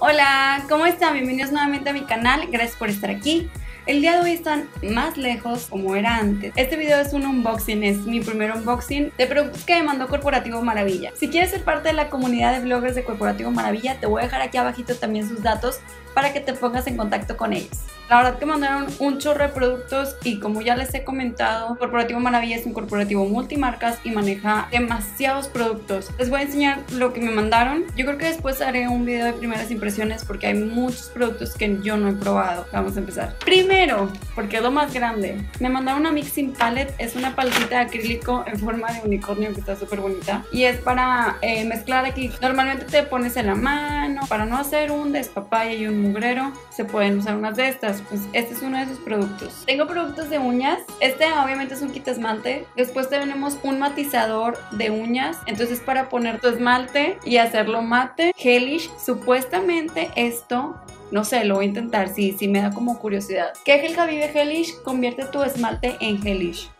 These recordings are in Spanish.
Hola, ¿cómo están? Bienvenidos nuevamente a mi canal, gracias por estar aquí. El día de hoy están más lejos como era antes. Este video es un unboxing, es mi primer unboxing de productos que me mandó Corporativo Maravilla. Si quieres ser parte de la comunidad de bloggers de Corporativo Maravilla, te voy a dejar aquí abajito también sus datos para que te pongas en contacto con ellos. La verdad que mandaron un chorro de productos y como ya les he comentado, Corporativo Maravilla es un corporativo multimarcas y maneja demasiados productos. Les voy a enseñar lo que me mandaron. Yo creo que después haré un video de primeras impresiones porque hay muchos productos que yo no he probado. Vamos a empezar. Primero, porque es lo más grande, me mandaron una Mixing Palette. Es una paletita de acrílico en forma de unicornio que está súper bonita y es para mezclar aquí. Normalmente te pones en la mano para no hacer un despapalle y un mugrero, se pueden usar unas de estas. Pues este es uno de sus productos. Tengo productos de uñas. Este obviamente es un quitaesmalte. Después tenemos un matizador de uñas, entonces para poner tu esmalte y hacerlo mate, gelish. Supuestamente esto, no sé, lo voy a intentar. Sí, me da como curiosidad. Kejel Jabibe Gelish convierte tu esmalte en gelish.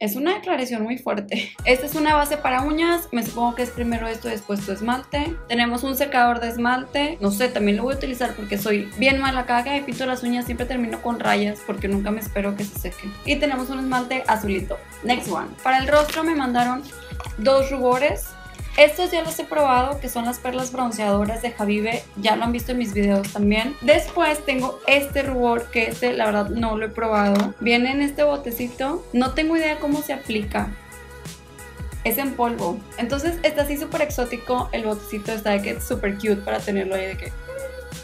Es una declaración muy fuerte. Esta es una base para uñas. Me supongo que es primero esto, después tu esmalte. Tenemos un secador de esmalte. No sé, también lo voy a utilizar porque soy bien mala. Cada que me pinto las uñas siempre termino con rayas porque nunca me espero que se sequen. Y tenemos un esmalte azulito. Next one. Para el rostro me mandaron dos rubores. Estos ya los he probado, que son las perlas bronceadoras de Jabibe. Ya lo han visto en mis videos también. Después tengo este rubor, que este la verdad no lo he probado. Viene en este botecito. No tengo idea cómo se aplica. Es en polvo. Entonces está así súper exótico. El botecito está de que súper cute para tenerlo ahí de que...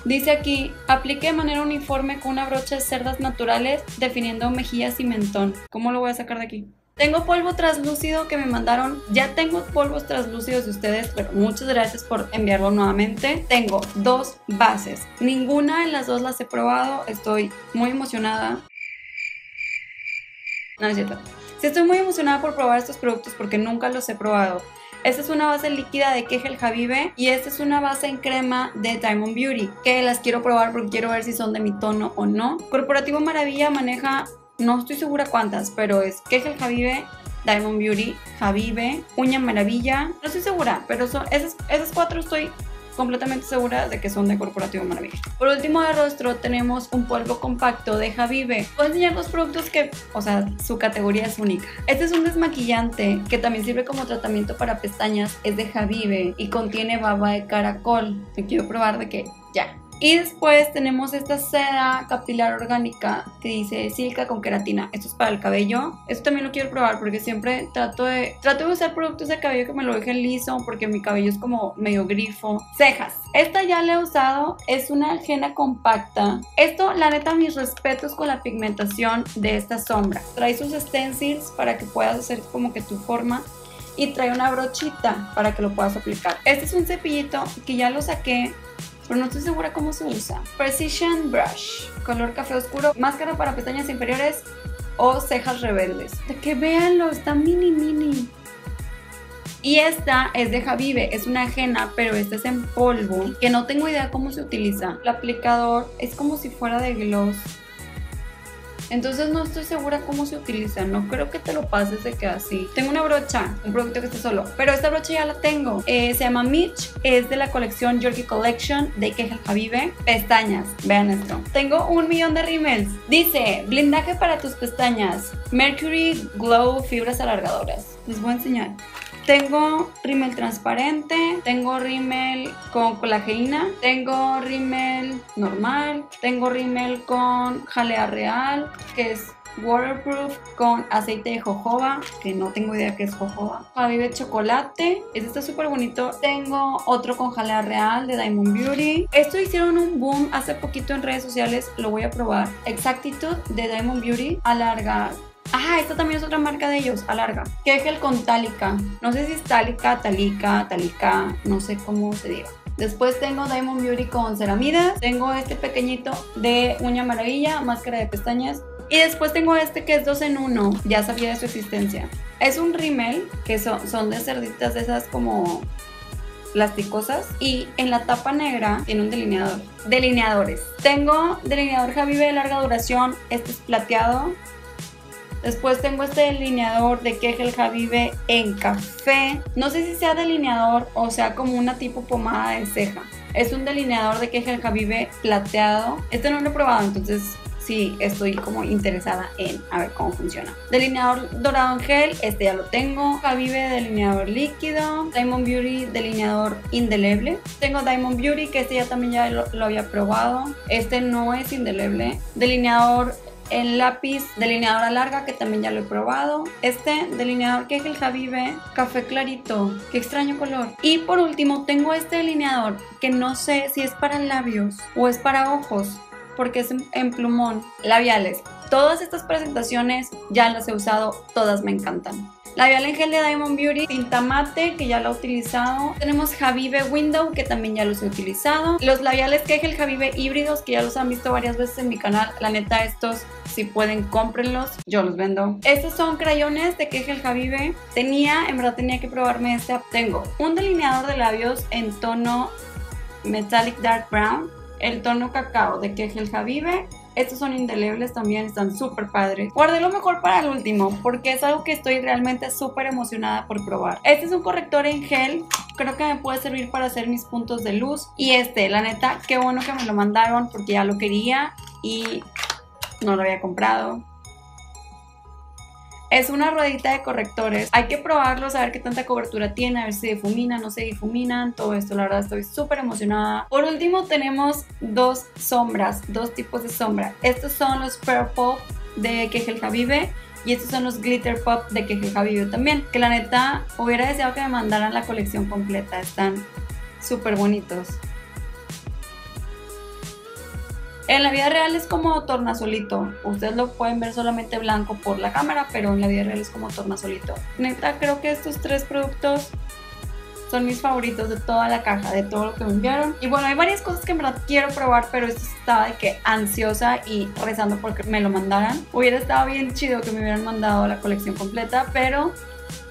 Dice aquí, aplique de manera uniforme con una brocha de cerdas naturales, definiendo mejillas y mentón. ¿Cómo lo voy a sacar de aquí? Tengo polvo translúcido que me mandaron. Ya tengo polvos translúcidos de ustedes, pero muchas gracias por enviarlo nuevamente. Tengo dos bases. Ninguna de las dos las he probado. Estoy muy emocionada. No es cierto. Sí, estoy muy emocionada por probar estos productos porque nunca los he probado. Esta es una base líquida de Kejel Jabibe y esta es una base en crema de Diamond Beauty, que las quiero probar porque quiero ver si son de mi tono o no. Corporativo Maravilla maneja... no estoy segura cuántas, pero es Kejel Jabibe, Diamond Beauty, Jabibe, Uña Maravilla. No estoy segura, pero son esas cuatro estoy completamente segura de que son de Corporativo Maravilla. Por último de rostro tenemos un polvo compacto de Jabibe. Voy a enseñar los productos que, o sea, su categoría es única. Este es un desmaquillante que también sirve como tratamiento para pestañas. Es de Jabibe y contiene baba de caracol. Te quiero probar de que ya. Y después tenemos esta seda capilar orgánica que dice silca con queratina. Esto es para el cabello. Esto también lo quiero probar porque siempre trato de usar productos de cabello que me lo dejen liso porque mi cabello es como medio grifo. Cejas. Esta ya la he usado. Es una ajena compacta. Esto, la neta, mis respetos con la pigmentación de esta sombra. Trae sus stencils para que puedas hacer como que tu forma. Y trae una brochita para que lo puedas aplicar. Este es un cepillito que ya lo saqué, pero no estoy segura cómo se usa. Precision Brush, color café oscuro, máscara para pestañas inferiores o cejas rebeldes. De que véanlo, está mini. Y esta es de Jabibe, es una ajena, pero esta es en polvo, que no tengo idea cómo se utiliza. El aplicador es como si fuera de gloss. Entonces no estoy segura cómo se utiliza, no creo que te lo pases de que así. Tengo una brocha, un producto que está solo, pero esta brocha ya la tengo. Se llama Mitch, es de la colección Yorkie Collection de Kejel Jabibe. Pestañas, vean esto. Tengo un millón de rímels. Dice, blindaje para tus pestañas, Mercury Glow Fibras Alargadoras. Les voy a enseñar. Tengo rímel transparente, tengo rímel con colageína, tengo rímel normal, tengo rímel con jalea real, que es waterproof, con aceite de jojoba, que no tengo idea qué es jojoba. Jabibe chocolate, este está súper bonito. Tengo otro con jalea real de Diamond Beauty. Esto hicieron un boom hace poquito en redes sociales, lo voy a probar. Exactitud de Diamond Beauty, alarga. Ah, esta también es otra marca de ellos, alarga. Kejel con tálica. No sé si es tálica, talica, no sé cómo se diga. Después tengo Diamond Beauty con ceramidas. Tengo este pequeñito de Uña Maravilla, máscara de pestañas. Y después tengo este que es 2 en 1. Ya sabía de su existencia. Es un rímel que son de cerditas de esas como plasticosas. Y en la tapa negra tiene un delineador. Delineadores. Tengo delineador Jabibe de larga duración. Este es plateado. Después tengo este delineador de Kejel Jabibe en café. No sé si sea delineador o sea como una tipo pomada de ceja. Es un delineador de Kejel Jabibe plateado. Este no lo he probado, entonces sí estoy como interesada en a ver cómo funciona. Delineador dorado en gel, este ya lo tengo. Jabibe delineador líquido. Diamond Beauty delineador indeleble. Tengo Diamond Beauty, que este ya también ya lo había probado. Este no es indeleble. Delineador en lápiz, delineadora larga, que también ya lo he probado. Este delineador que es el Jabibe café clarito, qué extraño color. Y por último tengo este delineador que no sé si es para labios o es para ojos, porque es en plumón. Labiales, todas estas presentaciones ya las he usado, todas me encantan. Labial en gel de Diamond Beauty, tinta mate, que ya la he utilizado. Tenemos Jabibe Window, que también ya los he utilizado. Los labiales Kejel Jabibe híbridos, que ya los han visto varias veces en mi canal. La neta, estos, si pueden, cómprenlos. Yo los vendo. Estos son crayones de Kejel Jabibe. En verdad tenía que probarme este. Tengo un delineador de labios en tono Metallic Dark Brown. El tono cacao de Kejel Jabibe. Estos son indelebles también, están súper padres. Guardé lo mejor para el último porque es algo que estoy realmente súper emocionada por probar. Este es un corrector en gel. Creo que me puede servir para hacer mis puntos de luz. Y este, la neta, qué bueno que me lo mandaron porque ya lo quería y no lo había comprado. Es una ruedita de correctores. Hay que probarlos, a ver qué tanta cobertura tiene, a ver si difuminan, no se difuminan, todo esto. La verdad estoy súper emocionada. Por último tenemos dos sombras, dos tipos de sombra. Estos son los Purple de Kejel Jabibe y estos son los Glitter Pop de Kejel Jabibe también. Que la neta hubiera deseado que me mandaran la colección completa, están súper bonitos. En la vida real es como tornasolito, ustedes lo pueden ver solamente blanco por la cámara, pero en la vida real es como tornasolito. Neta, creo que estos tres productos son mis favoritos de toda la caja, de todo lo que me enviaron. Y bueno, hay varias cosas que en verdad quiero probar, pero esto estaba de que ansiosa y rezando porque me lo mandaran. Hubiera estado bien chido que me hubieran mandado la colección completa, pero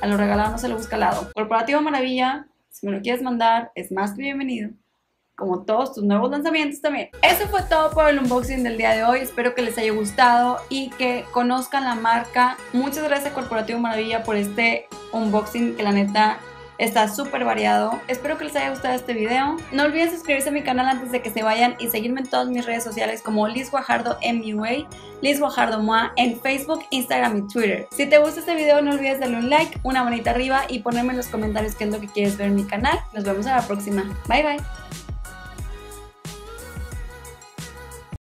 a lo regalado no se lo busca al lado. Corporativo Maravilla, si me lo quieres mandar, es más que bienvenido. Como todos tus nuevos lanzamientos también. Eso fue todo por el unboxing del día de hoy. Espero que les haya gustado y que conozcan la marca. Muchas gracias Corporativo Maravilla por este unboxing que la neta está súper variado. Espero que les haya gustado este video. No olviden suscribirse a mi canal antes de que se vayan y seguirme en todas mis redes sociales como Liz Guajardo MUA, Liz Guajardo MUA en Facebook, Instagram y Twitter. Si te gusta este video no olvides darle un like, una manita arriba y ponerme en los comentarios qué es lo que quieres ver en mi canal. Nos vemos a la próxima. Bye bye.